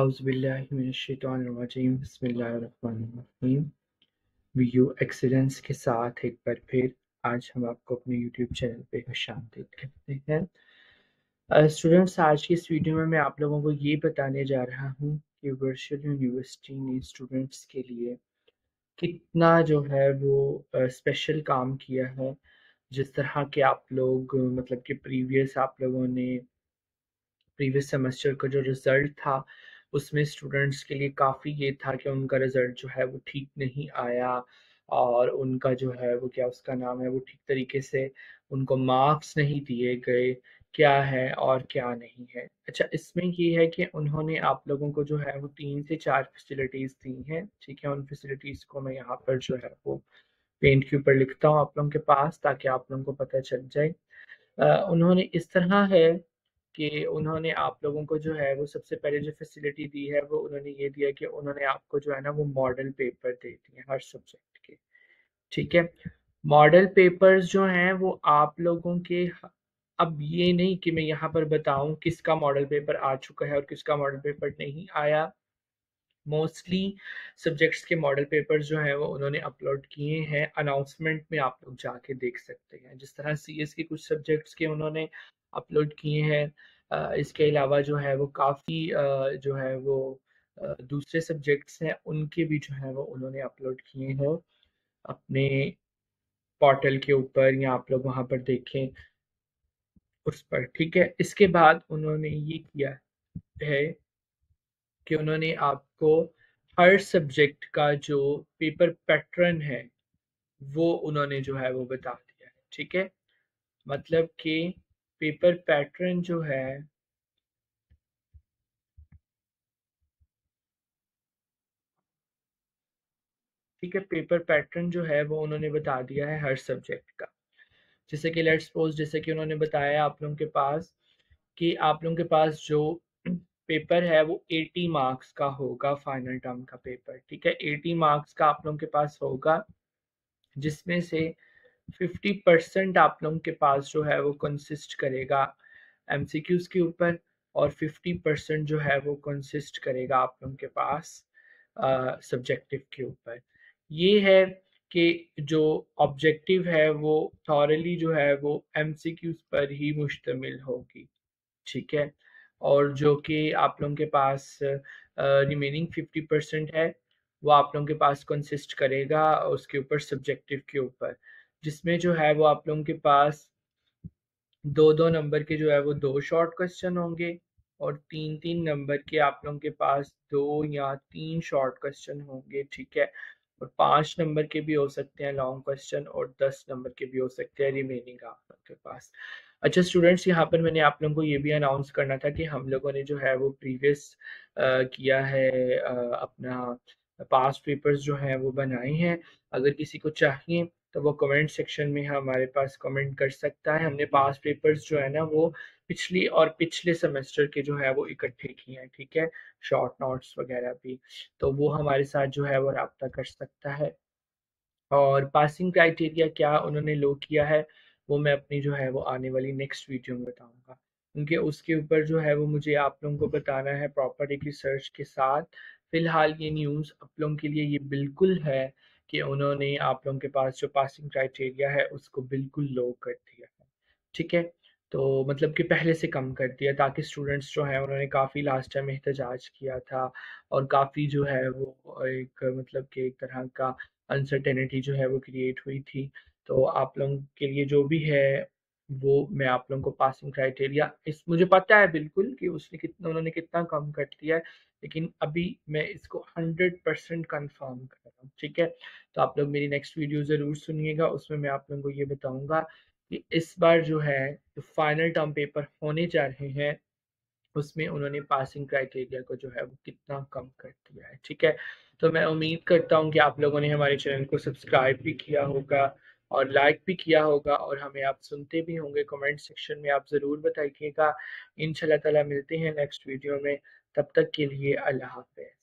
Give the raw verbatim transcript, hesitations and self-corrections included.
अऊज़ुबिल्लाहिमिनश्शैतानिर्रजीम बिस्मिल्लाहिर्रहमानिर्रहीम। Vu excellence के साथ एक बार फिर आज हम आपको अपने यूट्यूब चैनल पे खुश आमदीद कहते हैं। स्टूडेंट्स, uh, आज की इस वीडियो में मैं आप लोगों को ये बताने जा रहा हूँ कि वर्चुअल यूनिवर्सिटी ने स्टूडेंट्स के लिए कितना जो है वो स्पेशल uh, काम किया है। जिस तरह के आप लोग मतलब कि प्रीवियस आप लोगों ने प्रीवियस सेमेस्टर का जो रिज़ल्ट था उसमें स्टूडेंट्स के लिए काफ़ी ये था कि उनका रिज़ल्ट जो है वो ठीक नहीं आया और उनका जो है वो क्या उसका नाम है वो ठीक तरीके से उनको मार्क्स नहीं दिए गए, क्या है और क्या नहीं है। अच्छा, इसमें ये है कि उन्होंने आप लोगों को जो है वो तीन से चार फैसिलिटीज़ दी हैं। ठीक है, उन फैसिलिटीज़ को मैं यहाँ पर जो है वो पेंट के ऊपर लिखता हूँ आप लोगों के पास ताकि आप लोगों को पता चल जाए। आ, उन्होंने इस तरह है कि उन्होंने आप लोगों को जो है वो सबसे पहले जो फैसिलिटी दी है वो उन्होंने ये दिया कि उन्होंने आपको जो है ना वो मॉडल पेपर दे दिए हर सब्जेक्ट के। ठीक है, मॉडल पेपर्स जो हैं वो आप लोगों के, अब ये नहीं कि मैं यहाँ पर बताऊं किसका मॉडल पेपर आ चुका है और किसका मॉडल पेपर नहीं आया। मोस्टली सब्जेक्ट्स के मॉडल पेपर जो है वो उन्होंने अपलोड किए हैं, अनाउंसमेंट में आप लोग जाके देख सकते हैं। जिस तरह सी एस के कुछ सब्जेक्ट्स के उन्होंने अपलोड किए हैं, इसके अलावा जो है वो काफ़ी जो है वो दूसरे सब्जेक्ट्स हैं उनके भी जो है वो उन्होंने अपलोड किए हैं अपने पोर्टल के ऊपर, या आप लोग वहाँ पर देखें उस पर। ठीक है, इसके बाद उन्होंने ये किया है कि उन्होंने आपको हर सब्जेक्ट का जो पेपर पैटर्न है वो उन्होंने जो है वो बता दिया है। ठीक है, मतलब कि पेपर पैटर्न जो है ठीक है पेपर पैटर्न जो है वो उन्होंने बता दिया है हर सब्जेक्ट का। जैसे कि लेट्स सपोज, जैसे कि उन्होंने बताया आप लोगों के पास कि आप लोगों के पास जो पेपर है वो अस्सी मार्क्स का होगा, फाइनल टर्म का पेपर। ठीक है, अस्सी मार्क्स का आप लोगों के पास होगा, जिसमें से पचास परसेंट आप लोगों के पास जो है वो कंसिस्ट करेगा एमसीक्यूज के ऊपर और पचास परसेंट जो है वो कंसिस्ट करेगा आप लोगों के पास सब्जेक्टिव uh, के ऊपर। ये है कि जो ऑब्जेक्टिव है वो थॉरली जो है वो एमसीक्यूज पर ही मुश्तमिल होगी। ठीक है, और जो कि आप लोगों के पास रिमेनिंग uh, पचास परसेंट है वो आप लोगों के पास कंसिस्ट करेगा उसके ऊपर सब्जेक्टिव के ऊपर, जिसमें जो है वो आप लोगों के पास दो दो नंबर के जो है वो दो शॉर्ट क्वेश्चन होंगे और तीन तीन नंबर के आप लोगों के पास दो या तीन शॉर्ट क्वेश्चन होंगे। ठीक है, और पाँच नंबर के भी हो सकते हैं लॉन्ग क्वेश्चन और दस नंबर के भी हो सकते हैं रिमेनिंग आप लोगों के पास। अच्छा स्टूडेंट्स, यहाँ पर मैंने आप लोगों को ये भी अनाउंस करना था कि हम लोगों ने जो है वो प्रीवियस किया है आ, अपना पास्ट पेपर्स जो हैं वो बनाए हैं। अगर किसी को चाहिए तो वो कमेंट सेक्शन में हमारे पास कमेंट कर सकता है। हमने पास पेपर्स जो है ना वो पिछली और पिछले सेमेस्टर के जो है वो इकट्ठे किए हैं। ठीक है, शॉर्ट नोट्स वगैरह भी, तो वो हमारे साथ जो है वो रब्ता कर सकता है। और पासिंग क्राइटेरिया क्या उन्होंने लो किया है वो मैं अपनी जो है वो आने वाली नेक्स्ट वीडियो में बताऊँगा, क्योंकि उसके ऊपर जो है वो मुझे आप लोगों को बताना है प्रॉपर एक रिसर्च के साथ। फ़िलहाल ये न्यूज़ आप लोगों के लिए ये बिल्कुल है कि उन्होंने आप लोगों के पास जो पासिंग क्राइटेरिया है उसको बिल्कुल लो कर दिया है। ठीक है, तो मतलब कि पहले से कम कर दिया ताकि स्टूडेंट्स जो हैं उन्होंने काफ़ी लास्ट टाइम एहतजाज किया था और काफ़ी जो है वो एक मतलब कि एक तरह का अनसर्टेनिटी जो है वो क्रिएट हुई थी। तो आप लोगों के लिए जो भी है वो मैं आप लोगों को पासिंग क्राइटेरिया इस मुझे पता है बिल्कुल कि उसने कितना उन्होंने कितना कम कर दिया है, लेकिन अभी मैं इसको हंड्रेड परसेंट कन्फर्म कर रहा हूँ। ठीक है, तो आप लोग मेरी नेक्स्ट वीडियो ज़रूर सुनिएगा, उसमें मैं आप लोगों को ये बताऊँगा कि इस बार जो है जो फाइनल टर्म पेपर होने जा रहे हैं उसमें उन्होंने पासिंग क्राइटेरिया को जो है वो कितना कम कर दिया है। ठीक है, तो मैं उम्मीद करता हूँ कि आप लोगों ने हमारे चैनल को सब्सक्राइब भी किया होगा और लाइक भी किया होगा और हमें आप सुनते भी होंगे। कमेंट सेक्शन में आप ज़रूर बताइएगा। इंशाल्लाह ताला मिलते हैं नेक्स्ट वीडियो में, तब तक के लिए अल्लाह हाफ़िज़।